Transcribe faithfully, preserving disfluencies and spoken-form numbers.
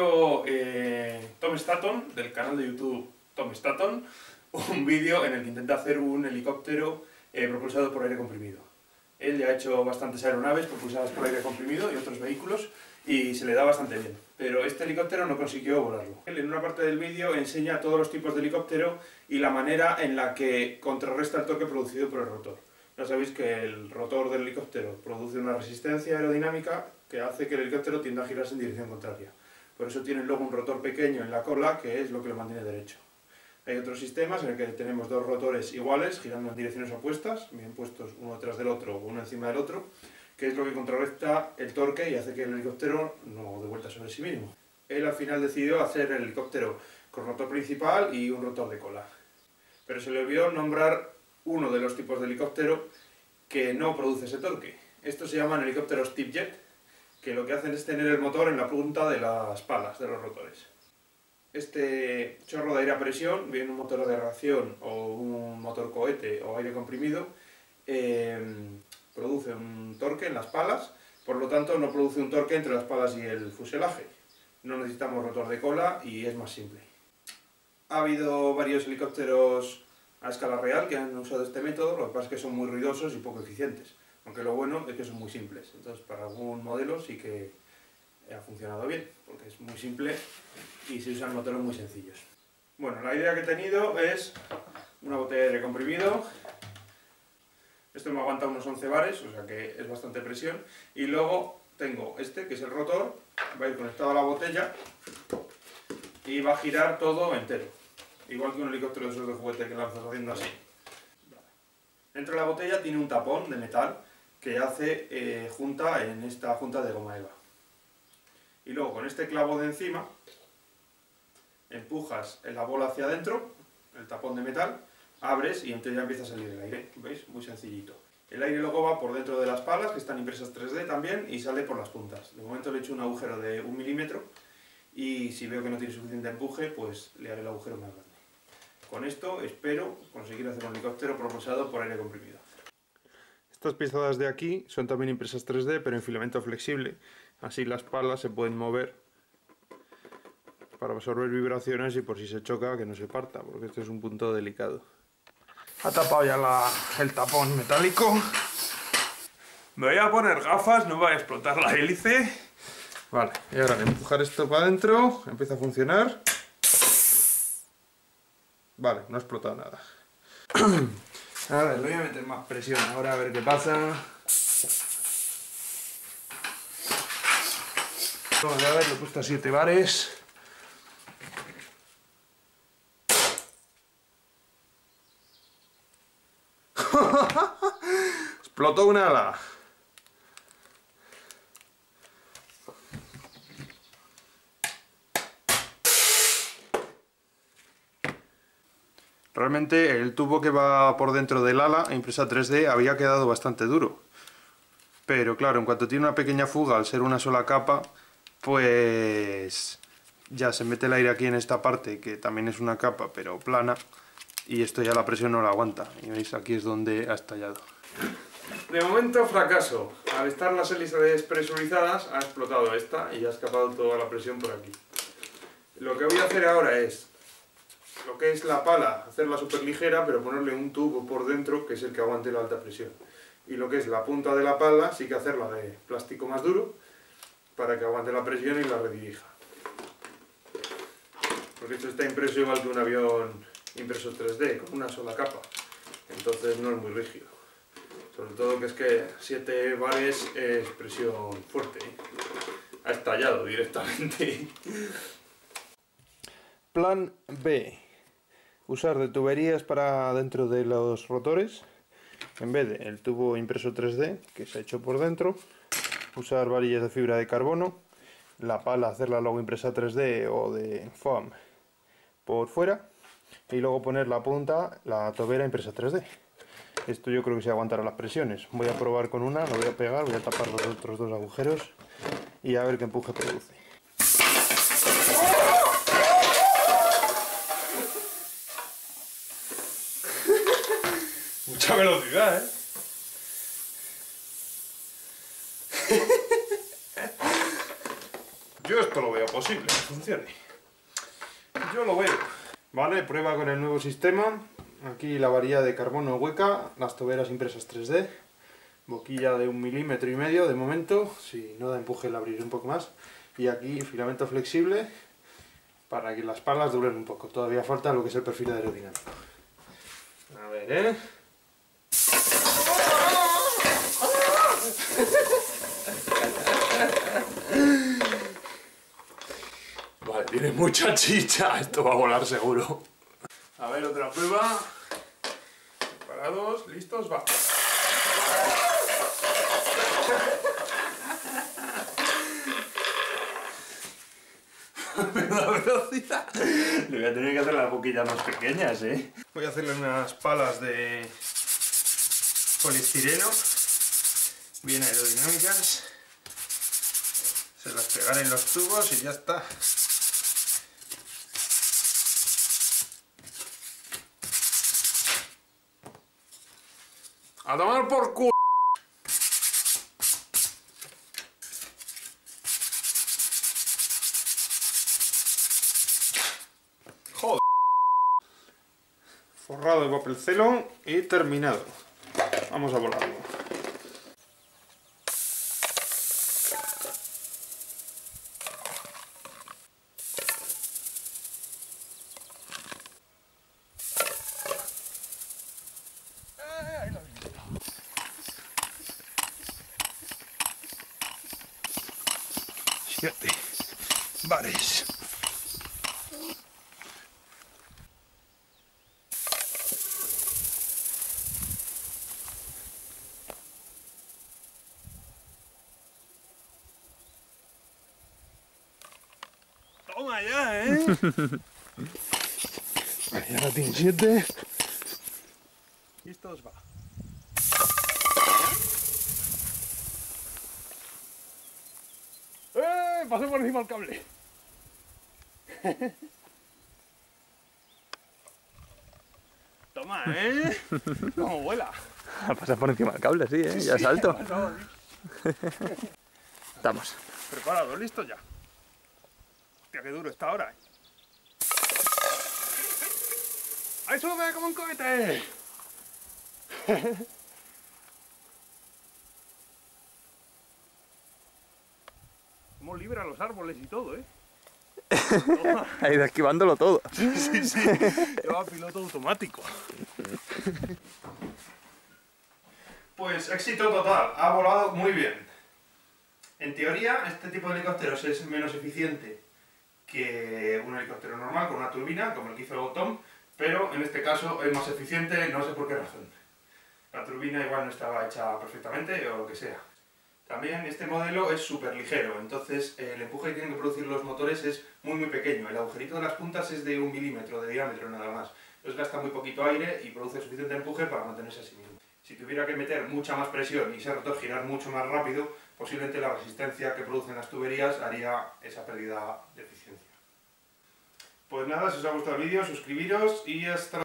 vídeo eh, Tom Staton, del canal de YouTube Tom Staton, un vídeo en el que intenta hacer un helicóptero eh, propulsado por aire comprimido. Él ya ha hecho bastantes aeronaves propulsadas por aire comprimido y otros vehículos, y se le da bastante bien, pero este helicóptero no consiguió volarlo. Él en una parte del vídeo enseña todos los tipos de helicóptero y la manera en la que contrarresta el torque producido por el rotor. Ya sabéis que el rotor del helicóptero produce una resistencia aerodinámica que hace que el helicóptero tienda a girarse en dirección contraria. Por eso tienen luego un rotor pequeño en la cola, que es lo que lo mantiene derecho. Hay otros sistemas en el que tenemos dos rotores iguales, girando en direcciones opuestas, bien puestos uno detrás del otro o uno encima del otro, que es lo que contrarresta el torque y hace que el helicóptero no dé vueltas sobre sí mismo. Él al final decidió hacer el helicóptero con rotor principal y un rotor de cola. Pero se le olvidó nombrar uno de los tipos de helicóptero que no produce ese torque. Estos se llaman helicópteros tip jet, que lo que hacen es tener el motor en la punta de las palas de los rotores. Este chorro de aire a presión, bien un motor de reacción o un motor cohete o aire comprimido, eh, produce un torque en las palas, por lo tanto no produce un torque entre las palas y el fuselaje. No necesitamos rotor de cola y es más simple. Ha habido varios helicópteros a escala real que han usado este método, lo que pasa es que son muy ruidosos y poco eficientes, aunque lo bueno es que son muy simples. Entonces para algún modelo sí que ha funcionado bien, porque es muy simple y se usan motores muy sencillos. Bueno, la idea que he tenido es una botella de aire comprimido. Esto me aguanta unos once bares, o sea que es bastante presión. Y luego tengo este, que es el rotor, va a ir conectado a la botella y va a girar todo entero. Igual que un helicóptero de esos de juguete que lanzas haciendo así. Dentro de la botella tiene un tapón de metal que hace eh, junta en esta junta de goma eva. Y luego con este clavo de encima empujas la bola hacia adentro, el tapón de metal, abres y entonces ya empieza a salir el aire. ¿Veis? Muy sencillito. El aire luego va por dentro de las palas, que están impresas tres D también, y sale por las puntas. De momento le he hecho un agujero de un milímetro y si veo que no tiene suficiente empuje, pues le haré el agujero más grande. Con esto espero conseguir hacer un helicóptero propulsado por aire comprimido. Estas piezas de aquí son también impresas tres D, pero en filamento flexible. Así las palas se pueden mover para absorber vibraciones y por si se choca que no se parta, porque esto es un punto delicado. Ha tapado ya la, el tapón metálico. Me voy a poner gafas, no va a explotar la hélice. Vale, y ahora empujar esto para adentro, empieza a funcionar. Vale, no ha explotado nada. A ver, le voy a meter más presión ahora a ver qué pasa. Vamos a ver, le he puesto a siete bares. Explotó una ala. Realmente el tubo que va por dentro del ala, impresa tres D, había quedado bastante duro. Pero claro, en cuanto tiene una pequeña fuga, al ser una sola capa, pues ya se mete el aire aquí en esta parte, que también es una capa, pero plana, y esto ya la presión no la aguanta. Y veis, aquí es donde ha estallado. De momento fracaso. Al estar las hélices despresurizadas, ha explotado esta y ha escapado toda la presión por aquí. Lo que voy a hacer ahora es lo que es la pala, hacerla súper ligera, pero ponerle un tubo por dentro que es el que aguante la alta presión. Y lo que es la punta de la pala, sí que hacerla de plástico más duro para que aguante la presión y la redirija. Porque esto está impreso igual que un avión impreso tres D, con una sola capa. Entonces no es muy rígido. Sobre todo que es que siete bares es presión fuerte, ¿eh? Ha estallado directamente. Plan B. Usar de tuberías para dentro de los rotores, en vez de el tubo impreso tres D que se ha hecho por dentro. Usar varillas de fibra de carbono, la pala hacerla luego impresa tres D o de foam por fuera y luego poner la punta, la tobera impresa tres D. Esto yo creo que se aguantará las presiones. Voy a probar con una, lo voy a pegar, voy a tapar los otros dos agujeros y a ver qué empuje produce. Mucha velocidad, ¿eh? Yo esto tampoco lo veo posible que funcione. Yo lo veo. Vale, prueba con el nuevo sistema. Aquí la varilla de carbono hueca, las toberas impresas tres D, boquilla de un milímetro y medio de momento, si no da empuje la abriré un poco más, y aquí filamento flexible para que las palas duren un poco. Todavía falta lo que es el perfil aerodinámico. A ver, ¿eh? Vale, tiene mucha chicha, esto va a volar seguro. A ver, otra prueba. Preparados, listos, va. La velocidad. Le voy a tener que hacer las boquillas más pequeñas, ¿eh? Voy a hacerle unas palas de poliestireno, bien aerodinámicas. Se las pegaré en los tubos y ya está. ¡A tomar por culo! ¡Joder! Forrado de papel celón y terminado. Vamos a volarlo. Fíjate, bares. Toma ya, ¿eh? Vale, ya la tiene siete. Y esto os va. Pasé por encima del cable. Toma, ¿eh? Como vuela. Al pasar por encima del cable, sí, ¿eh? Ya sí, salto. Pasado, ¿eh? Estamos. Preparado, listo ya. Hostia, qué duro está ahora, ¿eh? ¡Ahí sube como un cohete! Como libra los árboles y todo, ¿eh? Ha ido esquivándolo todo. Sí, sí, sí. Lleva piloto automático. Pues éxito total. Ha volado muy bien. En teoría, este tipo de helicópteros es menos eficiente que un helicóptero normal con una turbina, como el que hizo Tom, pero en este caso es más eficiente, no sé por qué razón. La turbina igual no estaba hecha perfectamente o lo que sea. También este modelo es súper ligero, entonces el empuje que tienen que producir los motores es muy muy pequeño. El agujerito de las puntas es de un milímetro de diámetro nada más. Entonces gasta muy poquito aire y produce suficiente empuje para mantenerse a sí mismo. Si tuviera que meter mucha más presión y ese rotor girar mucho más rápido, posiblemente la resistencia que producen las tuberías haría esa pérdida de eficiencia. Pues nada, si os ha gustado el vídeo, suscribiros y hasta...